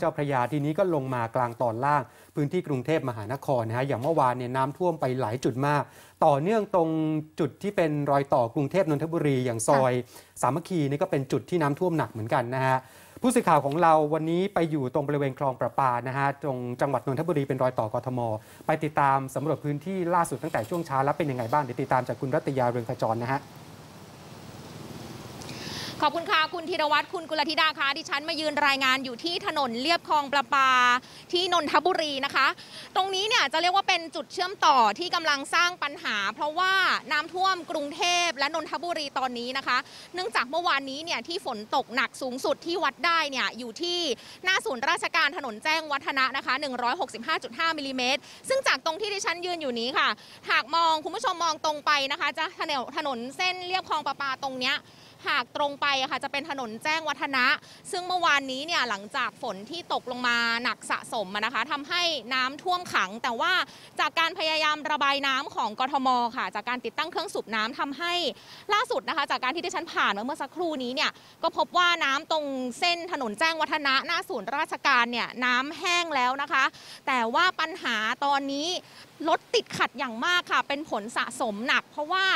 เจ้าพระยาทีนี้ก็ลงมากลางตอนล่างพื้นที่กรุงเทพมหานครนะฮะอย่างเมื่อวานเนี่ยน้ำท่วมไปหลายจุดมากต่อเนื่องตรงจุดที่เป็นรอยต่อกรุงเทพนนทบุรีอย่างซอยสามัคคีนี่ก็เป็นจุดที่น้ำท่วมหนักเหมือนกันนะฮะผู้สื่อข่าวของเราวันนี้ไปอยู่ตรงบริเวณคลองประปานะฮะตรงจังหวัดนนทบุรีเป็นรอยต่อกทมไปติดตามสำรวจพื้นที่ล่าสุดตั้งแต่ช่วงเช้าแล้วเป็นยังไงบ้างเดี๋ยวติดตามจากคุณรัตยาเรืองขจรนะฮะขอบคุณค่ะคุณธีรวัตรคุณกุลธิดาค่ะดิฉันมายืนรายงานอยู่ที่ถนนเลียบคลองประปาที่นนทบุรีนะคะตรงนี้เนี่ยจะเรียกว่าเป็นจุดเชื่อมต่อที่กำลังสร้างปัญหาเพราะว่าน้ำท่วมกรุงเทพและนนทบุรีตอนนี้นะคะเนื่องจากเมื่อวานนี้เนี่ยที่ฝนตกหนักสูงสุดที่วัดได้เนี่ยอยู่ที่หน้าศูนย์ราชการถนนแจ้งวัฒนะนะคะ165.5 มิลลิเมตรซึ่งจากตรงที่ดิฉันยืนอยู่นี้ค่ะหากมองคุณผู้ชมมองตรงไปนะคะจะถนนเส้นเลียบคลองประปาตรงเนี้ยหากตรงไปค่ะจะเป็นถนนแจ้งวัฒนะซึ่งเมื่อวานนี้เนี่ยหลังจากฝนที่ตกลงมาหนักสะสมนะคะทำให้น้ำท่วมขังแต่ว่าจากการพยายามระบายน้ำของกทมค่ะจากการติดตั้งเครื่องสูบน้ำทำให้ล่าสุดนะคะจากการที่ดิฉันผ่านเมื่อสักครู่นี้เนี่ยก็พบว่าน้ำตรงเส้นถนนแจ้งวัฒนะหน้าศูนย์ราชการเนี่ยน้ำแห้งแล้วนะคะแต่ว่าปัญหาตอนนี้รถติดขัดอย่างมากค่ะเป็นผลสะสมหนักเพราะว่า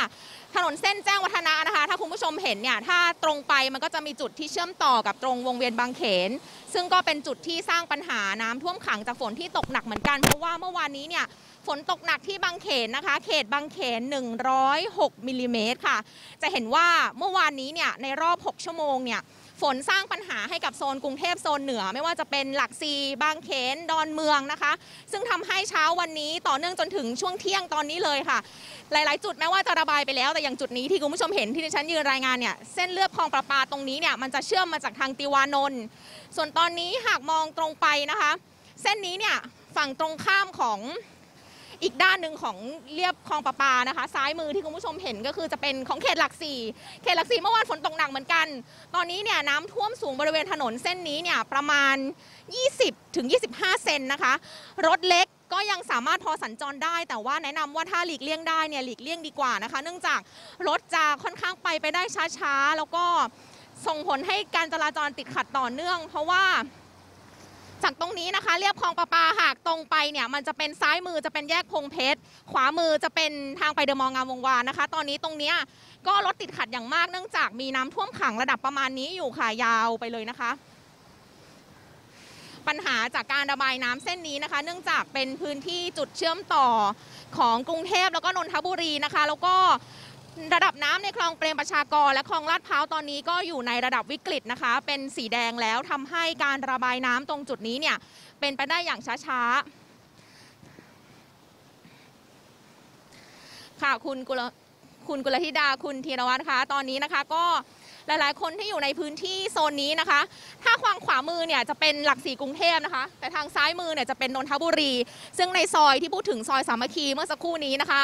ถนนเส้นแจ้งวัฒนะนะคะถ้าคุณผู้ชมเห็นเนี่ยถ้าตรงไปมันก็จะมีจุดที่เชื่อมต่อกับตรงวงเวียนบางเขนซึ่งก็เป็นจุดที่สร้างปัญหาน้ำท่วมขังจากฝนที่ตกหนักเหมือนกันเพราะว่าเมื่อวานนี้เนี่ยฝนตกหนักที่บางเขนนะคะเขตบางเขน106มิลลิเมตรค่ะจะเห็นว่าเมื่อวานนี้เนี่ยในรอบ6ชั่วโมงเนี่ยฝนสร้างปัญหาให้กับโซนกรุงเทพโซนเหนือไม่ว่าจะเป็นหลักสี่บางเขนดอนเมืองนะคะซึ่งทำให้เช้าวันนี้ต่อเนื่องจนถึงช่วงเที่ยงตอนนี้เลยค่ะหลายๆจุดแม้ว่าจะระบายไปแล้วแต่อย่างจุดนี้ที่คุณผู้ชมเห็นที่ดิฉันยืนรายงานเนี่ยเส้นเลือบคลองประปาตรงนี้เนี่ยมันจะเชื่อมมาจากทางติวานนท์ส่วนตอนนี้หากมองตรงไปนะคะเส้นนี้เนี่ยฝั่งตรงข้ามของอีกด้านหนึ่งของเลียบคลองประปานะคะซ้ายมือที่คุณผู้ชมเห็นก็คือจะเป็นของเขตหลักสี่เมื่อวานฝนตกหนักเหมือนกันตอนนี้เนี่ยน้ำท่วมสูงบริเวณถนนเส้นนี้เนี่ยประมาณ 20-25 เซนนะคะรถเล็กก็ยังสามารถพอสัญจรได้แต่ว่าแนะนำว่าถ้าหลีกเลี่ยงได้เนี่ยหลีกเลี่ยงดีกว่านะคะเนื่องจากรถจะค่อนข้างไปได้ช้าๆแล้วก็ส่งผลให้การจราจรติดขัดต่อเนื่องเพราะว่าจากตรงนี้นะคะเลียบคลองประปาหากตรงไปเนี่ยมันจะเป็นซ้ายมือจะเป็นแยกพงเพชรขวามือจะเป็นทางไปเดอะมอลล์งามวงวานนะคะตอนนี้ตรงเนี้ยก็รถติดขัดอย่างมากเนื่องจากมีน้ำท่วมขังระดับประมาณนี้อยู่ค่ะยาวไปเลยนะคะปัญหาจากการระบายน้ำเส้นนี้นะคะเนื่องจากเป็นพื้นที่จุดเชื่อมต่อของกรุงเทพแล้วก็นนทบุรีนะคะแล้วก็ระดับน้ำในคลองเปรมประชากรและคลองลาดพร้าวตอนนี้ก็อยู่ในระดับวิกฤตนะคะเป็นสีแดงแล้วทำให้การระบายน้ำตรงจุดนี้เนี่ยเป็นไปได้อย่างช้าๆค่ะคุณกุลธิดาคุณธีรวัตรคะตอนนี้นะคะก็หลายๆคนที่อยู่ในพื้นที่โซนนี้นะคะถ้าทางขวามือเนี่ยจะเป็นหลักสี่กรุงเทพนะคะแต่ทางซ้ายมือเนี่ยจะเป็นนนทบุรีซึ่งในซอยที่พูดถึงซอยสามัคคีเมื่อสักครู่นี้นะคะ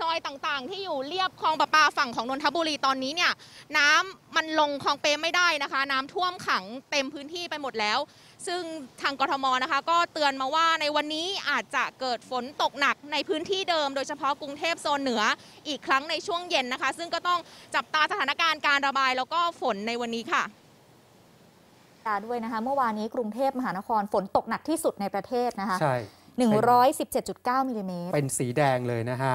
ซอยต่างๆที่อยู่เลียบคลองประปาฝั่งของนนทบุรีตอนนี้เนี่ยน้ำมันลงคลองเปรมไม่ได้นะคะน้ำท่วมขังเต็มพื้นที่ไปหมดแล้วซึ่งทางกทมนะคะก็เตือนมาว่าในวันนี้อาจจะเกิดฝนตกหนักในพื้นที่เดิมโดยเฉพาะกรุงเทพโซนเหนืออีกครั้งในช่วงเย็นนะคะซึ่งก็ต้องจับตาสถานการณ์การระบายแล้วก็ฝนในวันนี้ค่ะด้วยนะคะเมื่อวานนี้กรุงเทพมหานครฝนตกหนักที่สุดในประเทศนะคะใช่117.9 มิลลิเมตรเป็นสีแดงเลยนะฮะ